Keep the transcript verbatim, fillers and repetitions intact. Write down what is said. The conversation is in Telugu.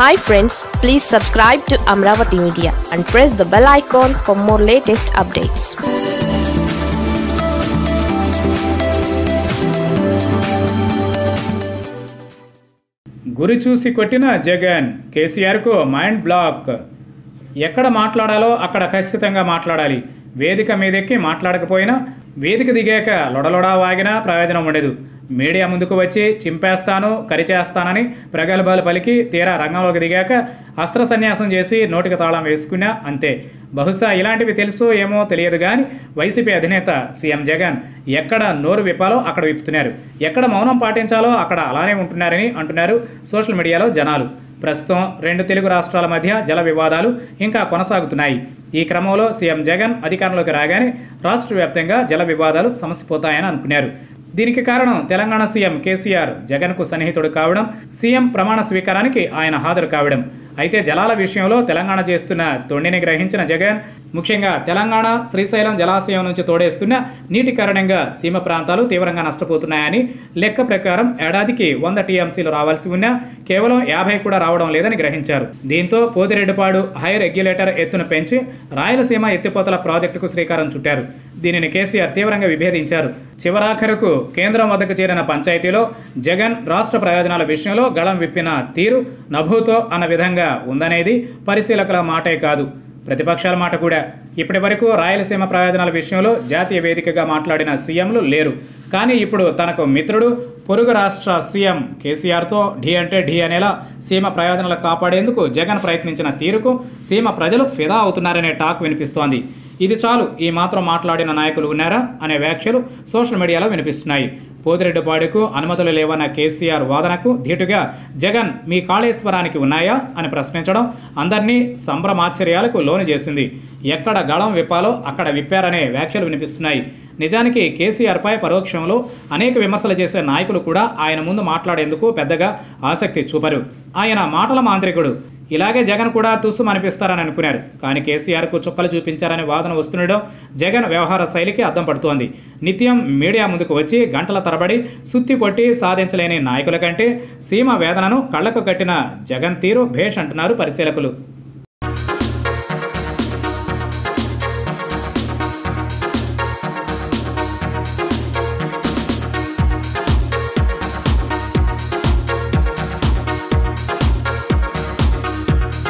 Hi friends, please subscribe to Amravati Media and press the bell icon for more latest updates. గురి చూసి కొట్టిన జగన్ కేసీఆర్ కు మైండ్ బ్లాక్. ఎక్కడ మాట్లాడాలో అక్కడ ఖచ్చితంగా మాట్లాడాలి. వేదిక మీదకి మాట్లాడకపోయినా వేదిక దిగాక లొడలొడా వాగినా ప్రయోజనం ఉండదు. మీడియా ముందుకు వచ్చి చింపేస్తాను కరిచేస్తానని ప్రగల్భాలు పలికి తీరా రంగంలోకి దిగాక అస్త్ర సన్యాసం చేసి నోటికి తాళం వేసుకున్నా అంతే. బహుశా ఇలాంటివి తెలుసు ఏమో తెలియదు కానీ వైసీపీ అధినేత సీఎం జగన్ ఎక్కడ నోరు విప్పాలో అక్కడ విప్పుతున్నారు, ఎక్కడ మౌనం పాటించాలో అక్కడ అలానే ఉంటున్నారని అంటున్నారు సోషల్ మీడియాలో జనాలు. ప్రస్తుతం రెండు తెలుగు రాష్ట్రాల మధ్య జల వివాదాలు ఇంకా కొనసాగుతున్నాయి. ఈ క్రమంలో సీఎం జగన్ అధికారంలోకి రాగానే రాష్ట్ర వ్యాప్తంగా జల వివాదాలు సమసిపోతాయని అనుకున్నారు. దీనికి కారణం తెలంగాణ సీఎం కేసీఆర్ జగన్కు సన్నిహితుడు కావడం, సీఎం ప్రమాణ స్వీకారానికి ఆయన హాజరు కావడం. అయితే జలాల విషయంలో తెలంగాణ చేస్తున్న తొండిని గ్రహించిన జగన్, ముఖ్యంగా తెలంగాణ శ్రీశైలం జలాశయం నుంచి తోడేస్తున్న నీటి కారణంగా సీమ ప్రాంతాలు తీవ్రంగా నష్టపోతున్నాయని, లెక్క ప్రకారం ఏడాదికి వంద టీఎంసీలు రావాల్సి ఉన్నా కేవలం యాభై కూడా రావడం లేదని గ్రహించారు. దీంతో పోతిరెడ్డిపాడు హై రెగ్యులేటర్ ఎత్తును పెంచి రాయలసీమ ఎత్తిపోతల ప్రాజెక్టుకు శ్రీకారం చుట్టారు. దీనిని కేసీఆర్ తీవ్రంగా విభేదించారు. చివరాఖరుకు కేంద్రం వద్దకు చేరిన పంచాయతీలో జగన్ రాష్ట్ర ప్రయోజనాల విషయంలో గళం విప్పిన తీరు నభూతో అన్న విధంగా ఉందనేది పరిశీలకుల మాటే కాదు, ప్రతిపక్షాల మాట కూడా. ఇప్పటి వరకు రాయలసీమ ప్రయోజనాల విషయంలో జాతీయ వేదికగా మాట్లాడిన సీఎంలు లేరు. కానీ ఇప్పుడు తనకు మిత్రుడు పొరుగు రాష్ట్ర సీఎం కేసీఆర్తో ఢీ అంటే ఢీ అనేలా సీమ ప్రయోజనాలు కాపాడేందుకు జగన్ ప్రయత్నించిన తీరుకు సీమ ప్రజలు ఫిదా అవుతున్నారనే టాక్ వినిపిస్తోంది. ఇది చాలు, ఈ మాత్రం మాట్లాడిన నాయకులు ఉన్నారా అనే వ్యాఖ్యలు సోషల్ మీడియాలో వినిపిస్తున్నాయి. పోతిరెడ్డిపాడుకు అనుమతులు లేవన్న కేసీఆర్ వాదనకు ధీటుగా జగన్ మీ కాళేశ్వరానికి ఉన్నాయా అని ప్రశ్నించడం అందరినీ సంభ్రమాశ్చర్యాలకు లోను చేసింది. ఎక్కడ గళం విప్పాలో అక్కడ విప్పారనే వ్యాఖ్యలు వినిపిస్తున్నాయి. నిజానికి కేసీఆర్పై పరోక్షంలో అనేక విమర్శలు చేసే నాయకులు కూడా ఆయన ముందు మాట్లాడేందుకు పెద్దగా ఆసక్తి చూపరు. ఆయన మాటల మాంత్రికుడు, ఇలాగే జగన్ కూడా తుస్సు అనిపిస్తారని అనుకున్నారు. కానీ కేసీఆర్కు చుక్కలు చూపించారనే వాదన వస్తుండడం జగన్ వ్యవహార శైలికి అద్దం పడుతోంది. నిత్యం మీడియా ముందుకు వచ్చి గంటల తరబడి సుత్తి కొట్టి సాధించలేని నాయకుల కంటే సీమ వేదనను కళ్లకు కట్టిన జగన్ తీరు భేష్ అంటున్నారు పరిశీలకులు.